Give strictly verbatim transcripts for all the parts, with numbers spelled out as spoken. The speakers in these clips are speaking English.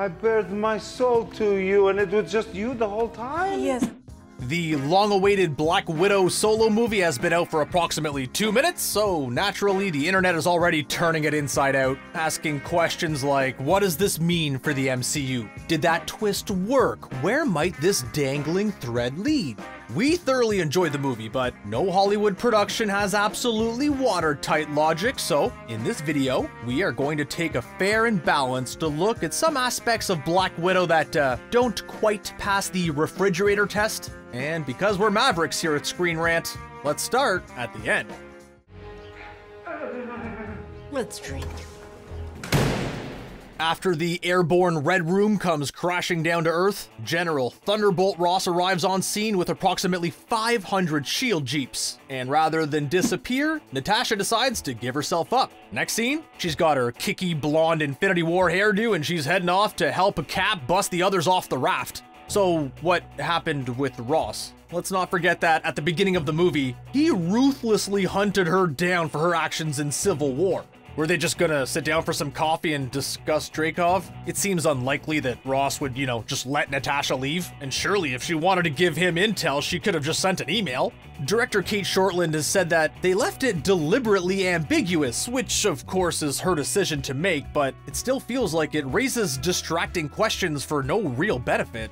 I bared my soul to you, and it was just you the whole time? Yes. The long-awaited Black Widow solo movie has been out for approximately two minutes, so naturally the internet is already turning it inside out, asking questions like, what does this mean for the M C U? Did that twist work? Where might this dangling thread lead? We thoroughly enjoyed the movie, but no Hollywood production has absolutely watertight logic, so in this video, we are going to take a fair and balanced look at some aspects of Black Widow that uh, don't quite pass the refrigerator test. And because we're Mavericks here at Screen Rant, let's start at the end. Let's drink. After the airborne Red Room comes crashing down to Earth, General Thunderbolt Ross arrives on scene with approximately five hundred S H I E L D jeeps. And rather than disappear, Natasha decides to give herself up. Next scene, she's got her kicky blonde Infinity War hairdo and she's heading off to help a cap bust the others off the raft. So what happened with Ross? Let's not forget that at the beginning of the movie, he ruthlessly hunted her down for her actions in Civil War. Were they just gonna sit down for some coffee and discuss Dreykov? It seems unlikely that Ross would, you know, just let Natasha leave, and surely if she wanted to give him intel, she could have just sent an email. Director Kate Shortland has said that they left it deliberately ambiguous, which of course is her decision to make, but it still feels like it raises distracting questions for no real benefit.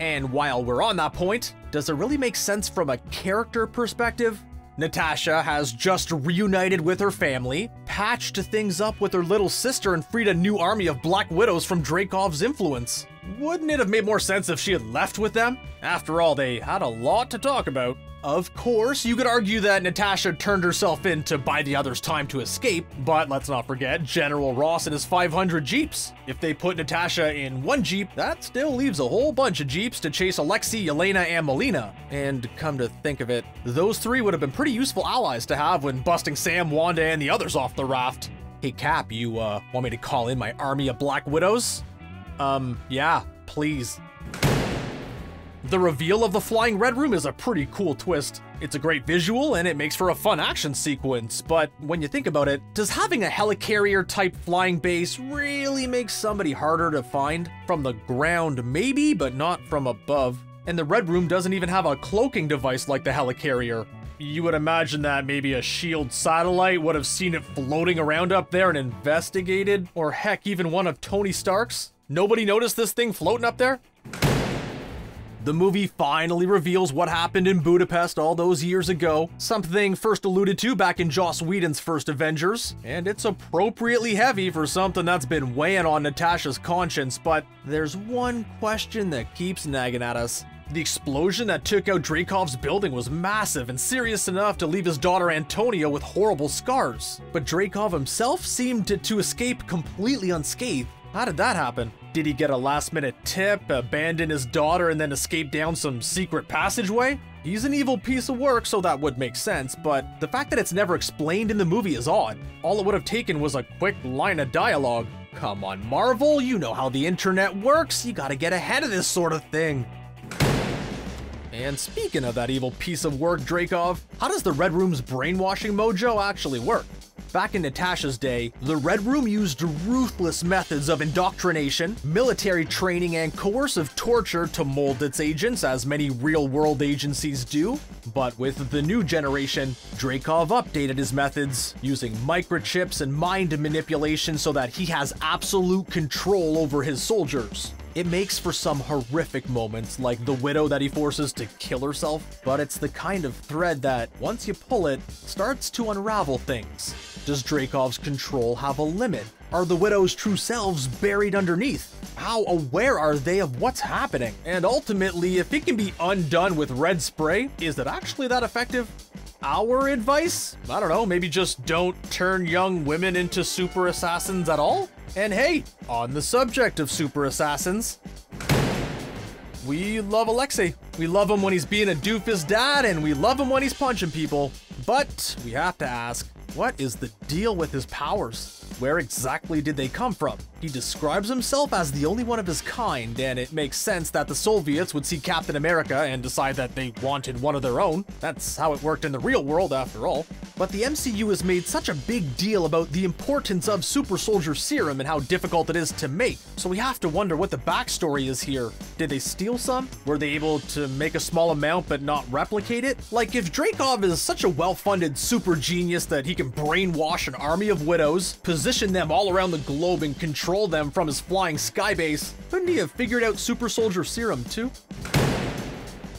And while we're on that point, does it really make sense from a character perspective? Natasha has just reunited with her family, patched things up with her little sister, and freed a new army of Black Widows from Dreykov's influence. Wouldn't it have made more sense if she had left with them? After all, they had a lot to talk about. Of course, you could argue that Natasha turned herself in to buy the others time to escape, but let's not forget General Ross and his five hundred jeeps. If they put Natasha in one jeep, that still leaves a whole bunch of jeeps to chase Alexei, Yelena, and Melina. And come to think of it, those three would have been pretty useful allies to have when busting Sam, Wanda, and the others off the raft. Hey Cap, you uh, want me to call in my army of Black Widows? Um, yeah, please. The reveal of the flying Red Room is a pretty cool twist. It's a great visual and it makes for a fun action sequence, but when you think about it, does having a helicarrier type flying base really make somebody harder to find? From the ground maybe, but not from above. And the Red Room doesn't even have a cloaking device like the helicarrier. You would imagine that maybe a S H I E L D satellite would have seen it floating around up there and investigated, or heck, even one of Tony Stark's. Nobody noticed this thing floating up there? The movie finally reveals what happened in Budapest all those years ago, something first alluded to back in Joss Whedon's first Avengers, and it's appropriately heavy for something that's been weighing on Natasha's conscience, but there's one question that keeps nagging at us. The explosion that took out Dreykov's building was massive and serious enough to leave his daughter Antonia with horrible scars, but Dreykov himself seemed to, to escape completely unscathed. How did that happen? Did he get a last-minute tip, abandon his daughter, and then escape down some secret passageway? He's an evil piece of work, so that would make sense, but the fact that it's never explained in the movie is odd. All it would have taken was a quick line of dialogue. Come on, Marvel, you know how the internet works. You gotta get ahead of this sort of thing. And speaking of that evil piece of work, Dreykov, how does the Red Room's brainwashing mojo actually work? Back in Natasha's day, the Red Room used ruthless methods of indoctrination, military training, and coercive torture to mold its agents, as many real-world agencies do. But with the new generation, Dreykov updated his methods, using microchips and mind manipulation so that he has absolute control over his soldiers. It makes for some horrific moments, like the widow that he forces to kill herself, but it's the kind of thread that, once you pull it, starts to unravel things. Does Dreykov's control have a limit? Are the widow's true selves buried underneath? How aware are they of what's happening? And ultimately, if it can be undone with red spray, is it actually that effective? Our advice? I don't know, maybe just don't turn young women into super assassins at all? And hey, on the subject of super assassins, we love Alexei. We love him when he's being a doofus dad, and we love him when he's punching people. But we have to ask, what is the deal with his powers? Where exactly did they come from? He describes himself as the only one of his kind, and it makes sense that the Soviets would see Captain America and decide that they wanted one of their own. That's how it worked in the real world, after all. But the M C U has made such a big deal about the importance of Super Soldier Serum and how difficult it is to make, so we have to wonder what the backstory is here. Did they steal some? Were they able to make a small amount but not replicate it? Like, if Dreykov is such a well-funded super genius that he can brainwash an army of widows, position them all around the globe and control them from his flying skybase, couldn't he have figured out Super Soldier Serum too?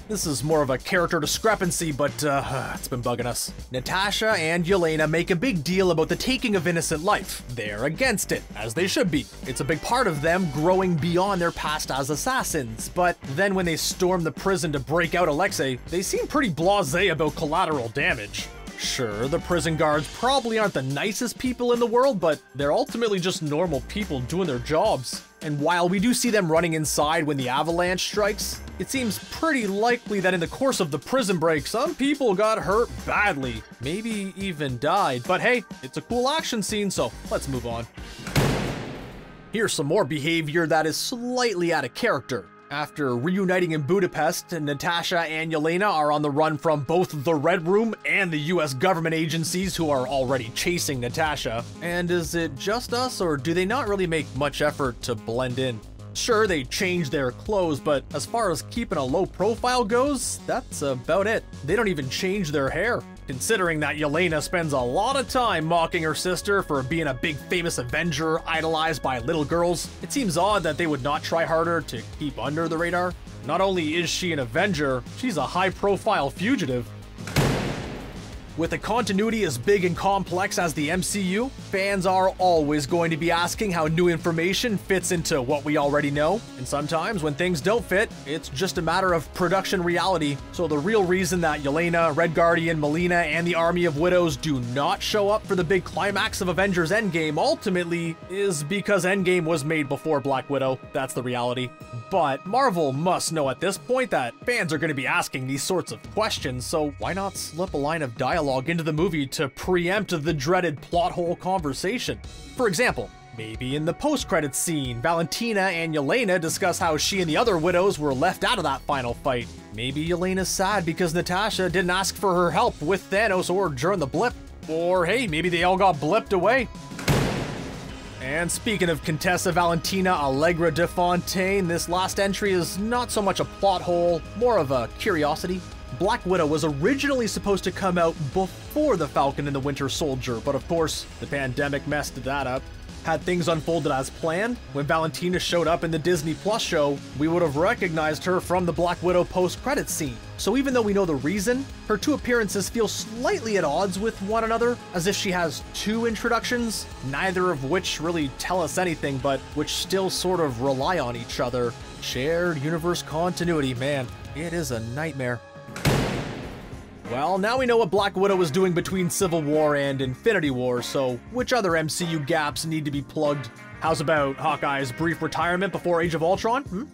This is more of a character discrepancy, but uh, it's been bugging us. Natasha and Yelena make a big deal about the taking of innocent life. They're against it, as they should be. It's a big part of them growing beyond their past as assassins, but then when they storm the prison to break out Alexei, they seem pretty blasé about collateral damage. Sure, the prison guards probably aren't the nicest people in the world, but they're ultimately just normal people doing their jobs. And while we do see them running inside when the avalanche strikes, it seems pretty likely that in the course of the prison break, some people got hurt badly, maybe even died. But hey, it's a cool action scene, so let's move on. Here's some more behavior that is slightly out of character. After reuniting in Budapest, Natasha and Yelena are on the run from both the Red Room and the U S government agencies who are already chasing Natasha. And is it just us, or do they not really make much effort to blend in? Sure, they change their clothes, but as far as keeping a low profile goes, that's about it. They don't even change their hair. Considering that Yelena spends a lot of time mocking her sister for being a big famous Avenger idolized by little girls, it seems odd that they would not try harder to keep under the radar. Not only is she an Avenger, she's a high-profile fugitive. With a continuity as big and complex as the M C U, fans are always going to be asking how new information fits into what we already know. And sometimes when things don't fit, it's just a matter of production reality. So the real reason that Yelena, Red Guardian, Melina, and the Army of Widows do not show up for the big climax of Avengers Endgame ultimately is because Endgame was made before Black Widow. That's the reality. But Marvel must know at this point that fans are going to be asking these sorts of questions, so why not slip a line of dialogue into the movie to preempt the dreaded plot hole conversation? For example, maybe in the post-credits scene, Valentina and Yelena discuss how she and the other widows were left out of that final fight. Maybe Yelena's sad because Natasha didn't ask for her help with Thanos or during the blip. Or hey, maybe they all got blipped away. And speaking of Contessa Valentina Allegra de Fontaine, this last entry is not so much a plot hole, more of a curiosity. Black Widow was originally supposed to come out before The Falcon and the Winter Soldier, but of course, the pandemic messed that up. Had things unfolded as planned, when Valentina showed up in the Disney Plus show, we would have recognized her from the Black Widow post-credits scene. So even though we know the reason, her two appearances feel slightly at odds with one another, as if she has two introductions, neither of which really tell us anything, but which still sort of rely on each other. Shared universe continuity, man, it is a nightmare. Well, now we know what Black Widow was doing between Civil War and Infinity War, so which other M C U gaps need to be plugged? How's about Hawkeye's brief retirement before Age of Ultron? Hmm?